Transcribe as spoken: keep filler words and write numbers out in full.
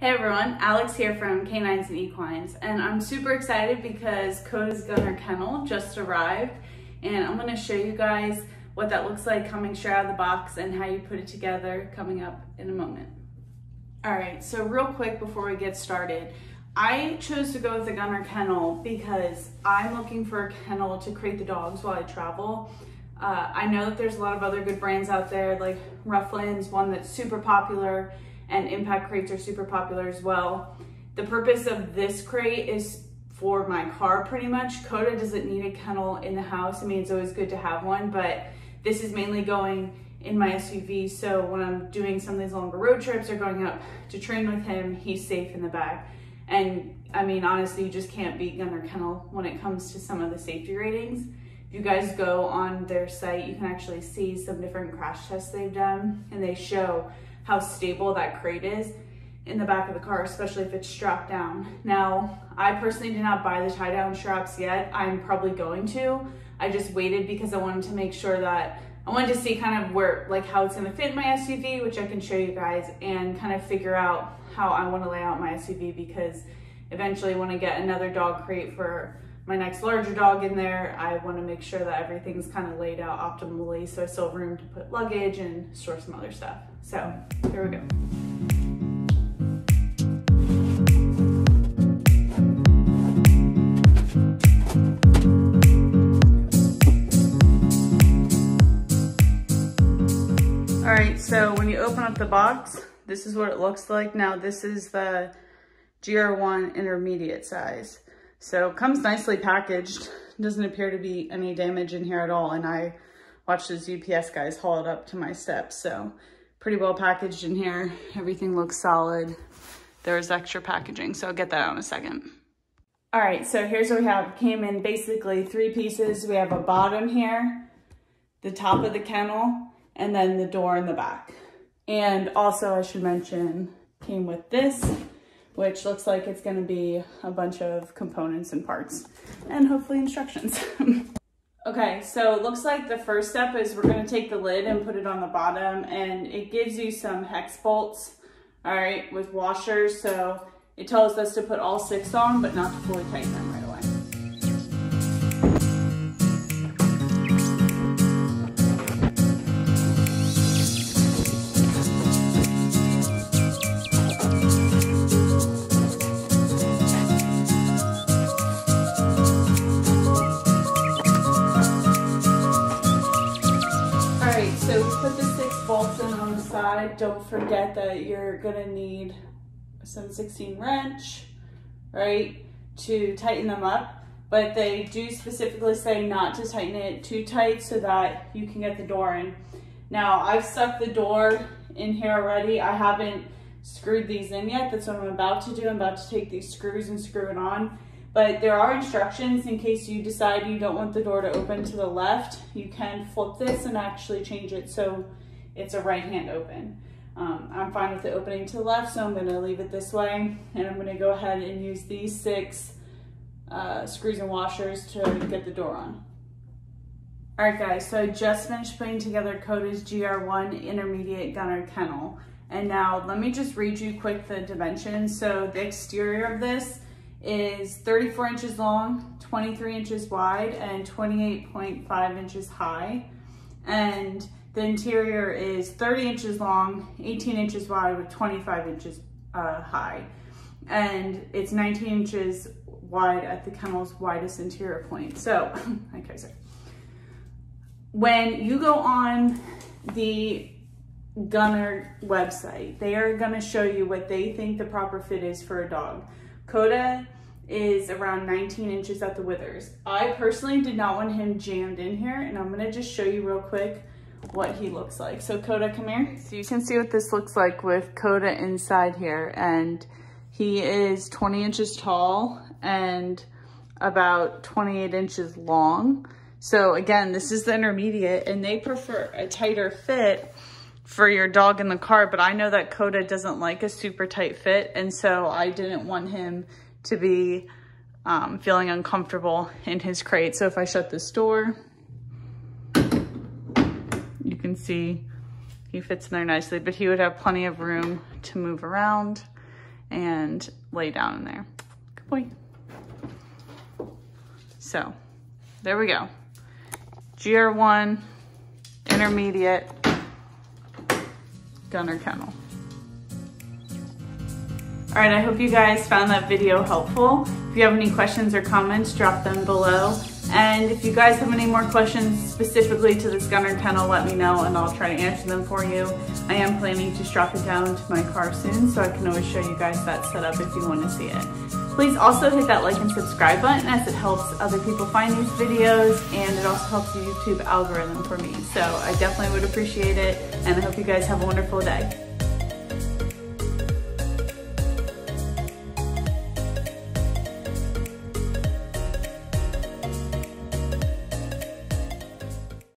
Hey everyone, Alex here from Canines and Equines, and I'm super excited because Koda's Gunner Kennel just arrived, and I'm going to show you guys what that looks like coming straight out of the box and how you put it together coming up in a moment. Alright, so real quick before we get started, I chose to go with the Gunner Kennel because I'm looking for a kennel to crate the dogs while I travel. Uh, I know that there's a lot of other good brands out there like Rufflands, one that's super popular, and impact crates are super popular as well. The purpose of this crate is for my car pretty much. Koda doesn't need a kennel in the house. I mean, it's always good to have one, but this is mainly going in my S U V, so when I'm doing some of these longer road trips or going up to train with him, he's safe in the back. And I mean, honestly, you just can't beat Gunner Kennel when it comes to some of the safety ratings. If you guys go on their site, you can actually see some different crash tests they've done, and they show how stable that crate is in the back of the car, especially if it's strapped down. Now, I personally did not buy the tie-down straps yet. I'm probably going to. I just waited because I wanted to make sure that, I wanted to see kind of where, like how it's gonna fit in my S U V, which I can show you guys, and kind of figure out how I wanna lay out my S U V, because eventually when I get another dog crate for my next larger dog in there, I wanna make sure that everything's kind of laid out optimally so I still have room to put luggage and store some other stuff. So here we go. All right, so when you open up the box, this is what it looks like. Now this is the G R one intermediate size. So it comes nicely packaged. Doesn't appear to be any damage in here at all. And I watched those U P S guys haul it up to my steps. So pretty well packaged in here. Everything looks solid. There was extra packaging, so I'll get that out in a second. All right, so here's what we have. Came in basically three pieces. We have a bottom here, the top of the kennel, and then the door in the back. And also I should mention, came with this, which looks like it's gonna be a bunch of components and parts and hopefully instructions. Okay, so it looks like the first step is we're gonna take the lid and put it on the bottom, and it gives you some hex bolts, all right, with washers. So it tells us to put all six on, but not to fully tighten them right away. Don't forget that you're gonna need a seven sixteenths wrench, right, to tighten them up, but they do specifically say not to tighten it too tight so that you can get the door in. Now, I've stuck the door in here already. I haven't screwed these in yet. That's what I'm about to do. I'm about to take these screws and screw it on, but there are instructions in case you decide you don't want the door to open to the left. You can flip this and actually change it so it's a right hand open. Um, I'm fine with it opening to the left, so I'm gonna leave it this way, and I'm gonna go ahead and use these six uh, screws and washers to get the door on. All right guys, so I just finished putting together Koda's G R one intermediate Gunner Kennel. And now let me just read you quick the dimensions. So the exterior of this is thirty-four inches long, twenty-three inches wide, and twenty-eight point five inches high. And the interior is thirty inches long, eighteen inches wide, with twenty-five inches uh, high. And it's nineteen inches wide at the kennel's widest interior point. So, okay, sorry. When you go on the Gunner website, they are gonna show you what they think the proper fit is for a dog. Koda is around nineteen inches at the withers. I personally did not want him jammed in here, and I'm gonna just show you real quick what he looks like. So Koda, come here. So you can see what this looks like with Koda inside here, and he is twenty inches tall and about twenty-eight inches long. So again, this is the intermediate, and they prefer a tighter fit for your dog in the car, but I know that Koda doesn't like a super tight fit, and so I didn't want him to be um, feeling uncomfortable in his crate. So if I shut this door, can see he fits in there nicely, but he would have plenty of room to move around and lay down in there. Good boy. So there we go. G R one, intermediate, Gunner Kennel. All right, I hope you guys found that video helpful. If you have any questions or comments, drop them below. And if you guys have any more questions specifically to this Gunner Kennel, let me know and I'll try to answer them for you. I am planning to strap it down to my car soon, so I can always show you guys that setup if you want to see it. Please also hit that like and subscribe button, as it helps other people find these videos, and it also helps the YouTube algorithm for me. So I definitely would appreciate it, and I hope you guys have a wonderful day.